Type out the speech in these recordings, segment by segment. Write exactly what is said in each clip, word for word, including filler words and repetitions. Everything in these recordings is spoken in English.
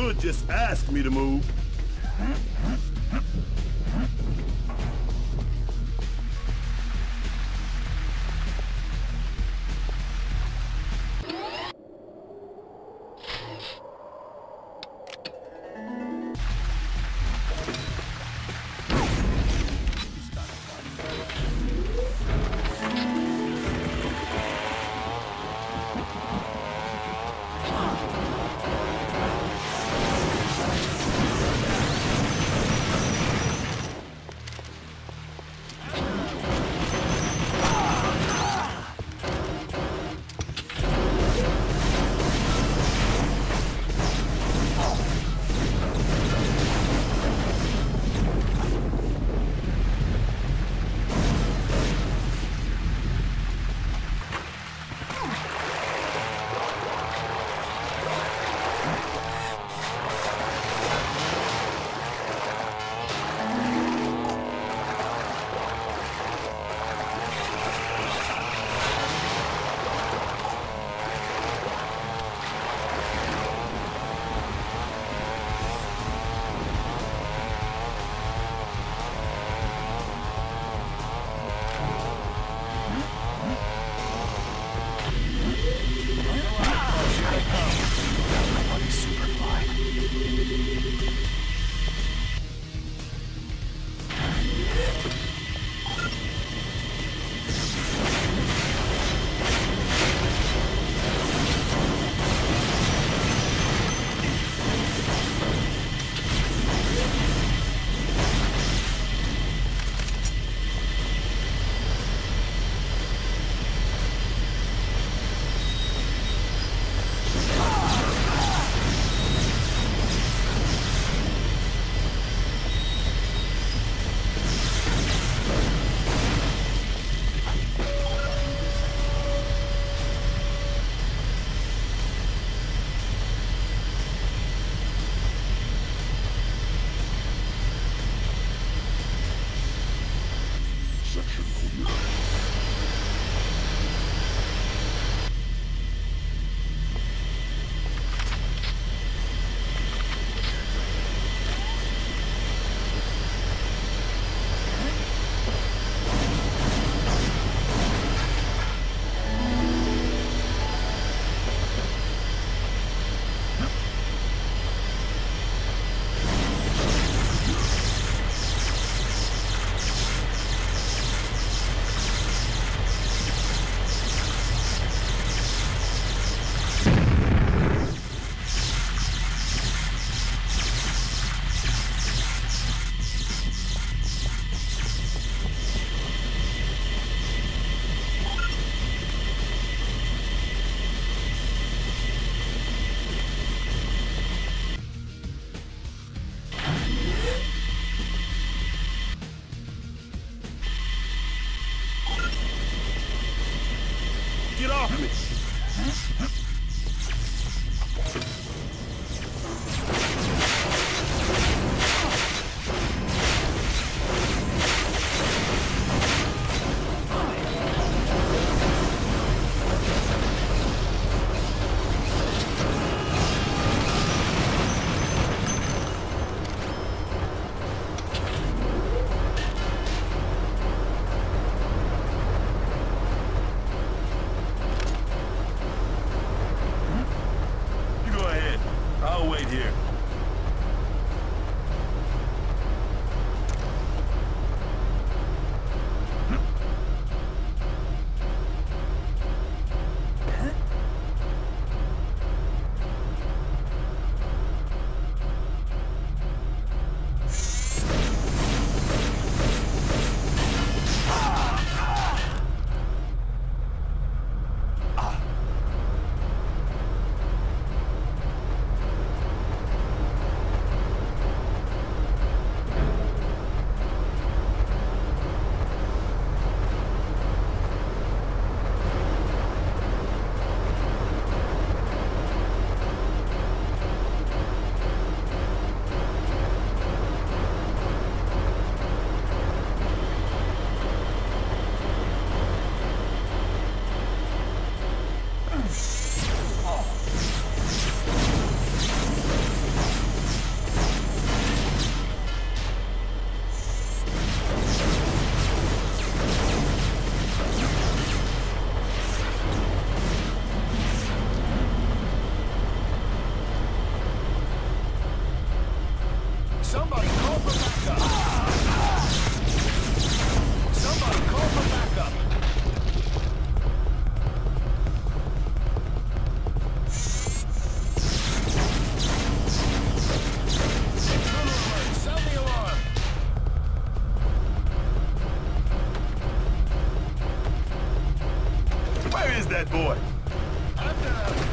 could just ask me to move. Go that boy. I'm down.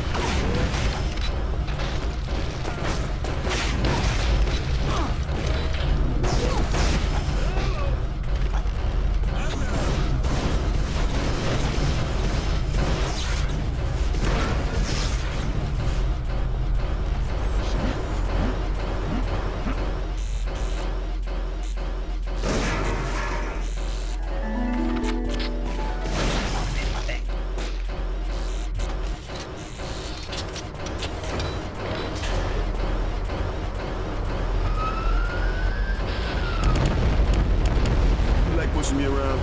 Me around.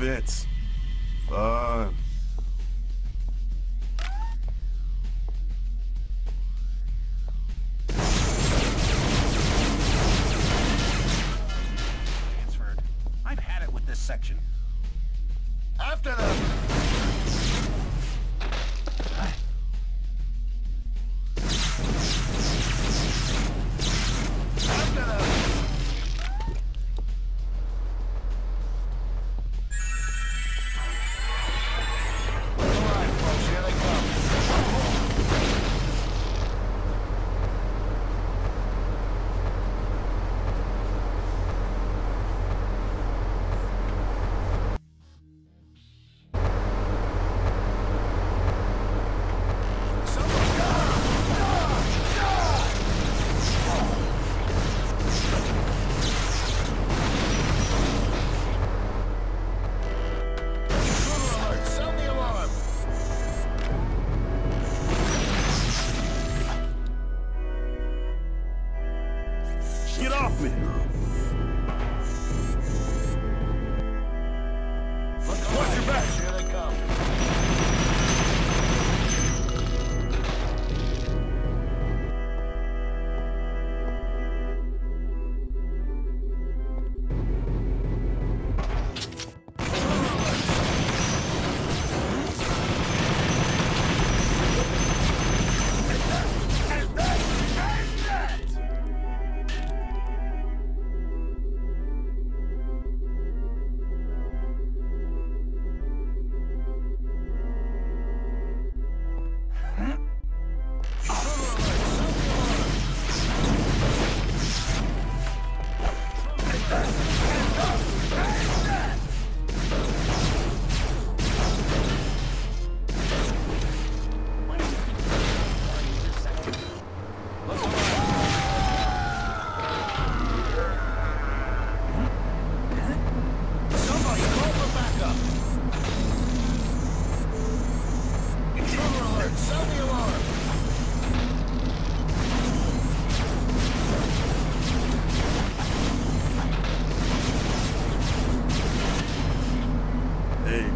Vents. Fun. Transferred. I've had it with this section. After the...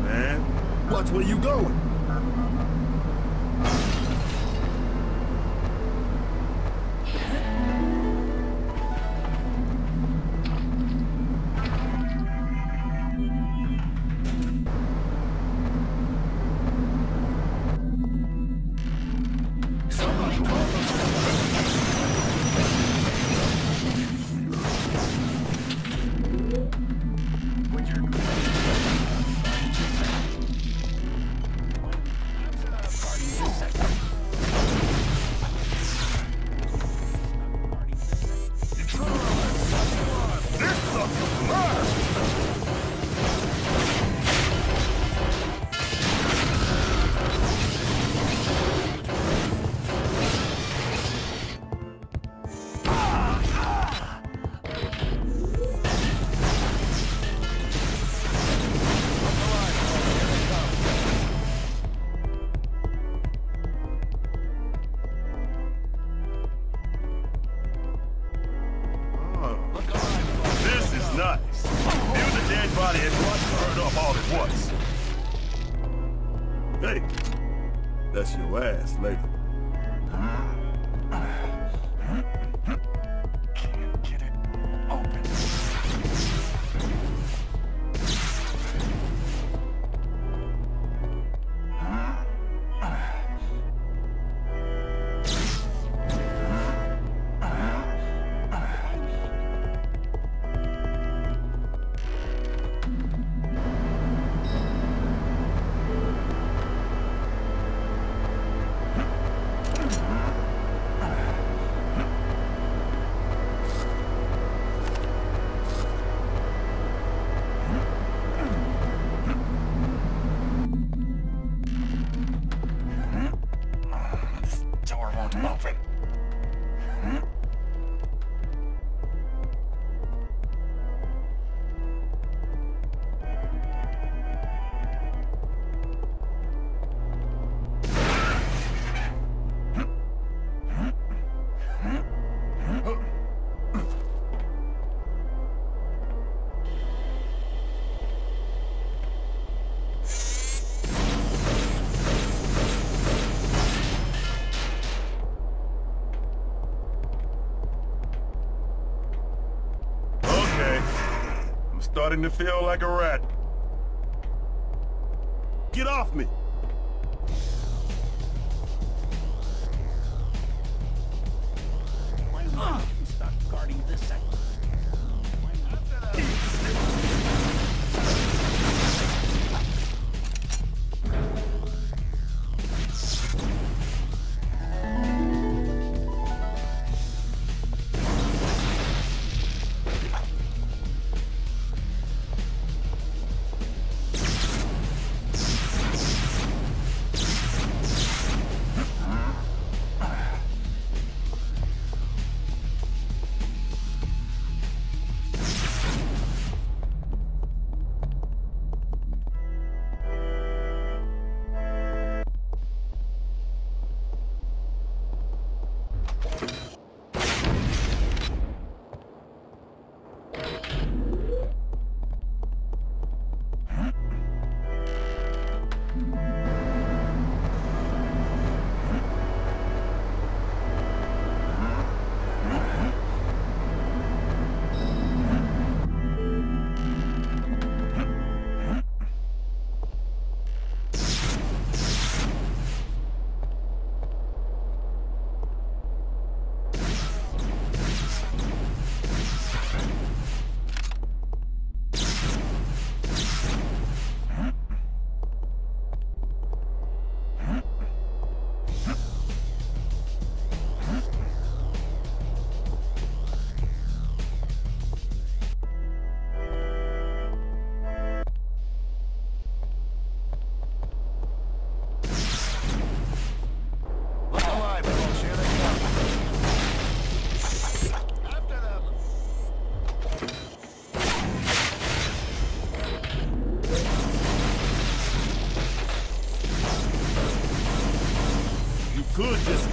man. Watch where you going. Starting to feel like a rat. Get off me! Why would you stop guarding this sector? Why not that could just